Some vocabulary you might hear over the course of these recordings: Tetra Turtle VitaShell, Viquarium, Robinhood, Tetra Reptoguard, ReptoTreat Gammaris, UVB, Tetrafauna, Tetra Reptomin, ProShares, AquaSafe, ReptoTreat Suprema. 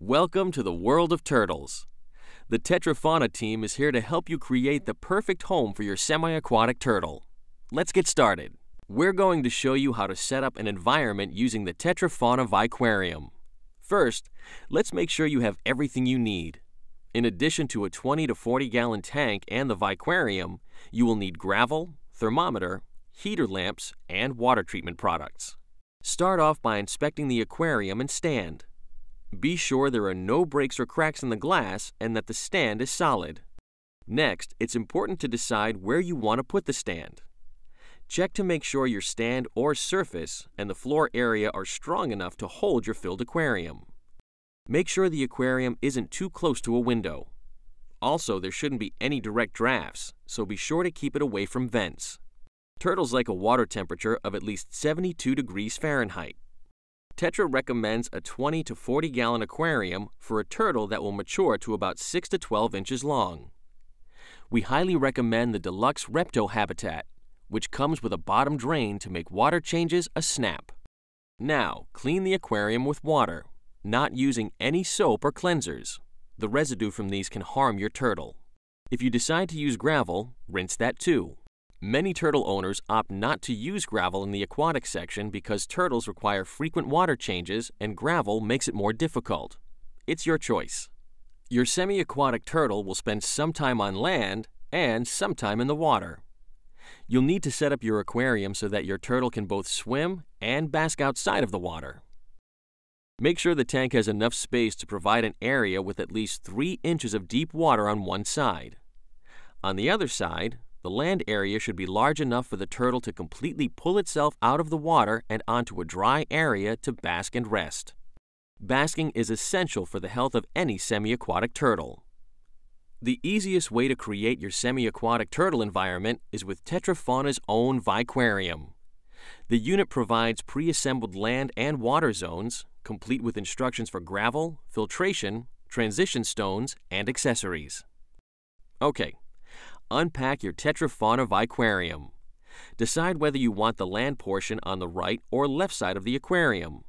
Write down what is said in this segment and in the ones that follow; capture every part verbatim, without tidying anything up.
Welcome to the world of turtles. The Tetrafauna team is here to help you create the perfect home for your semi-aquatic turtle. Let's get started. We're going to show you how to set up an environment using the Tetrafauna Viquarium. First, let's make sure you have everything you need. In addition to a twenty to forty gallon tank and the Viquarium, you will need gravel, thermometer, heater lamps, and water treatment products. Start off by inspecting the aquarium and stand. Be sure there are no breaks or cracks in the glass and that the stand is solid. Next, it's important to decide where you want to put the stand. Check to make sure your stand or surface and the floor area are strong enough to hold your filled aquarium. Make sure the aquarium isn't too close to a window. Also, there shouldn't be any direct drafts, so be sure to keep it away from vents. Turtles like a water temperature of at least seventy-two degrees Fahrenheit. Tetra recommends a twenty to forty gallon aquarium for a turtle that will mature to about six to twelve inches long. We highly recommend the Deluxe Repto Habitat, which comes with a bottom drain to make water changes a snap. Now, clean the aquarium with water, not using any soap or cleansers. The residue from these can harm your turtle. If you decide to use gravel, rinse that too. Many turtle owners opt not to use gravel in the aquatic section because turtles require frequent water changes and gravel makes it more difficult. It's your choice. Your semi-aquatic turtle will spend some time on land and some time in the water. You'll need to set up your aquarium so that your turtle can both swim and bask outside of the water. Make sure the tank has enough space to provide an area with at least three inches of deep water on one side. On the other side, the land area should be large enough for the turtle to completely pull itself out of the water and onto a dry area to bask and rest. Basking is essential for the health of any semi-aquatic turtle. The easiest way to create your semi-aquatic turtle environment is with Tetrafauna's own Viquarium. The unit provides pre-assembled land and water zones, complete with instructions for gravel, filtration, transition stones, and accessories. Okay. Unpack your Tetrafauna Viquarium. Decide whether you want the land portion on the right or left side of the aquarium.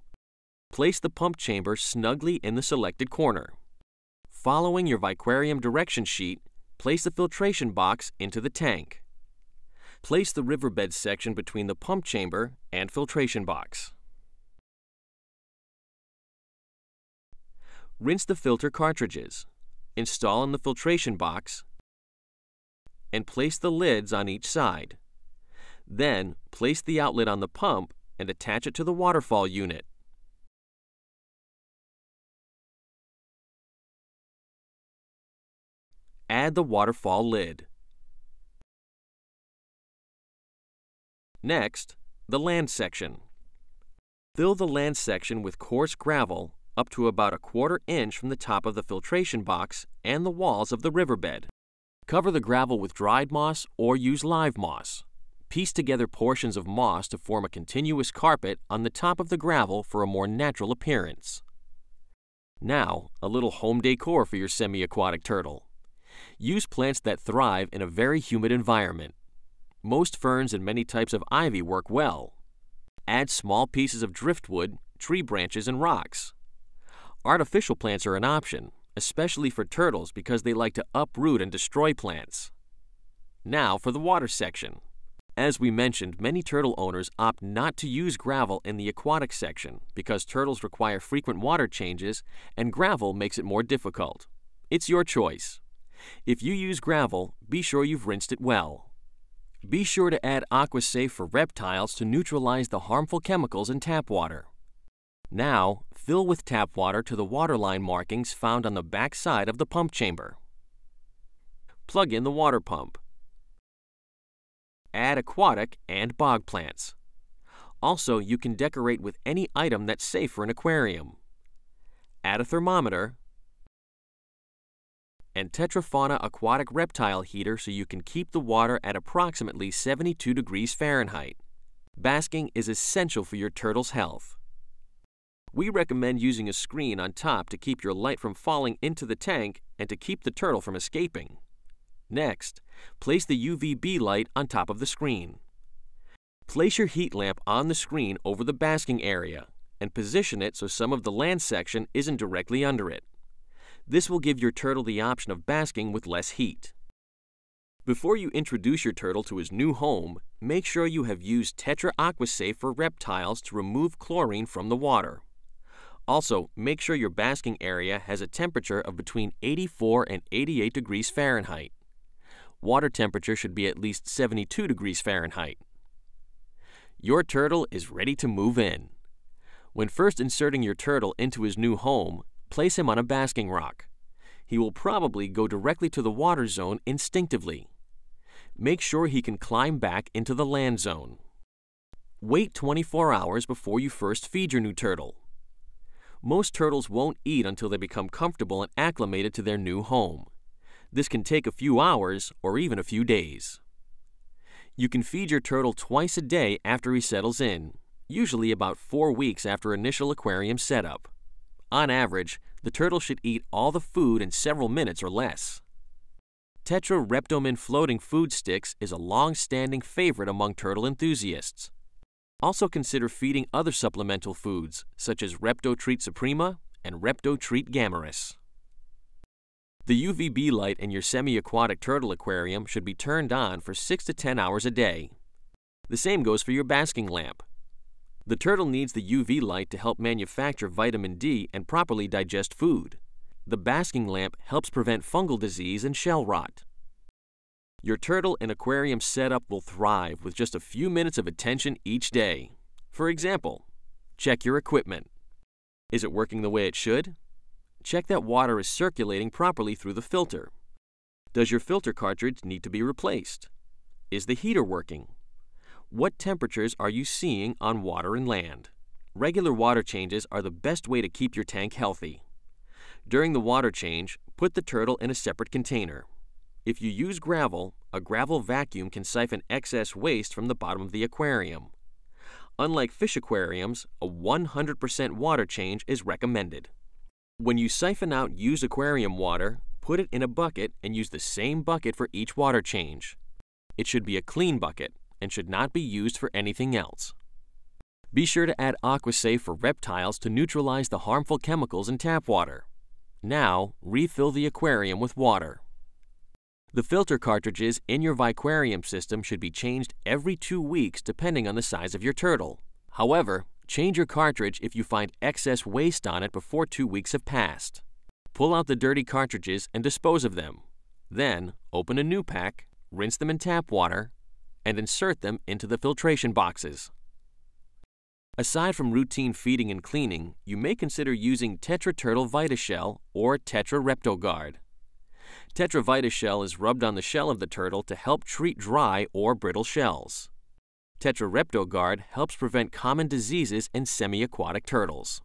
Place the pump chamber snugly in the selected corner. Following your Viquarium direction sheet, place the filtration box into the tank. Place the riverbed section between the pump chamber and filtration box. Rinse the filter cartridges. Install in the filtration box and place the lids on each side. Then, place the outlet on the pump and attach it to the waterfall unit. Add the waterfall lid. Next, the land section. Fill the land section with coarse gravel up to about a quarter inch from the top of the filtration box and the walls of the riverbed. Cover the gravel with dried moss or use live moss. Piece together portions of moss to form a continuous carpet on the top of the gravel for a more natural appearance. Now, a little home decor for your semi-aquatic turtle. Use plants that thrive in a very humid environment. Most ferns and many types of ivy work well. Add small pieces of driftwood, tree branches, and rocks. Artificial plants are an option, especially for turtles because they like to uproot and destroy plants. Now for the water section. As we mentioned, many turtle owners opt not to use gravel in the aquatic section because turtles require frequent water changes and gravel makes it more difficult. It's your choice. If you use gravel, be sure you've rinsed it well. Be sure to add AquaSafe for reptiles to neutralize the harmful chemicals in tap water. Now, fill with tap water to the waterline markings found on the back side of the pump chamber. Plug in the water pump. Add aquatic and bog plants. Also, you can decorate with any item that's safe for an aquarium. Add a thermometer and Tetrafauna aquatic reptile heater so you can keep the water at approximately seventy-two degrees Fahrenheit. Basking is essential for your turtle's health. We recommend using a screen on top to keep your light from falling into the tank and to keep the turtle from escaping. Next, place the U V B light on top of the screen. Place your heat lamp on the screen over the basking area. and position it so some of the land section isn't directly under it. This will give your turtle the option of basking with less heat. Before you introduce your turtle to his new home, make sure you have used Tetra AquaSafe for reptiles to remove chlorine from the water. Also, make sure your basking area has a temperature of between eighty-four and eighty-eight degrees Fahrenheit. Water temperature should be at least seventy-two degrees Fahrenheit. Your turtle is ready to move in. When first inserting your turtle into his new home, place him on a basking rock. He will probably go directly to the water zone instinctively. Make sure he can climb back into the land zone. Wait twenty-four hours before you first feed your new turtle. Most turtles won't eat until they become comfortable and acclimated to their new home. This can take a few hours or even a few days. You can feed your turtle twice a day after he settles in, usually about four weeks after initial aquarium setup. On average, the turtle should eat all the food in several minutes or less. Tetra Reptomin floating food sticks is a long-standing favorite among turtle enthusiasts. Also consider feeding other supplemental foods, such as ReptoTreat Suprema and ReptoTreat Gammaris. The U V B light in your semi-aquatic turtle aquarium should be turned on for six to ten hours a day. The same goes for your basking lamp. The turtle needs the U V light to help manufacture vitamin D and properly digest food. The basking lamp helps prevent fungal disease and shell rot. Your turtle and aquarium setup will thrive with just a few minutes of attention each day. For example, check your equipment. Is it working the way it should? Check that water is circulating properly through the filter. Does your filter cartridge need to be replaced? Is the heater working? What temperatures are you seeing on water and land? Regular water changes are the best way to keep your tank healthy. During the water change, put the turtle in a separate container. If you use gravel, a gravel vacuum can siphon excess waste from the bottom of the aquarium. Unlike fish aquariums, a one hundred percent water change is recommended. When you siphon out used aquarium water, put it in a bucket and use the same bucket for each water change. It should be a clean bucket and should not be used for anything else. Be sure to add AquaSafe for reptiles to neutralize the harmful chemicals in tap water. Now, refill the aquarium with water. The filter cartridges in your Viquarium system should be changed every two weeks depending on the size of your turtle. However, change your cartridge if you find excess waste on it before two weeks have passed. Pull out the dirty cartridges and dispose of them. Then, open a new pack, rinse them in tap water, and insert them into the filtration boxes. Aside from routine feeding and cleaning, you may consider using Tetra Turtle VitaShell or Tetra Reptoguard. Tetra VitaShell is rubbed on the shell of the turtle to help treat dry or brittle shells. Tetra Reptoguard helps prevent common diseases in semi-aquatic turtles.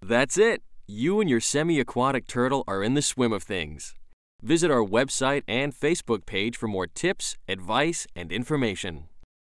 That's it! You and your semi-aquatic turtle are in the swim of things. Visit our website and Facebook page for more tips, advice, and information.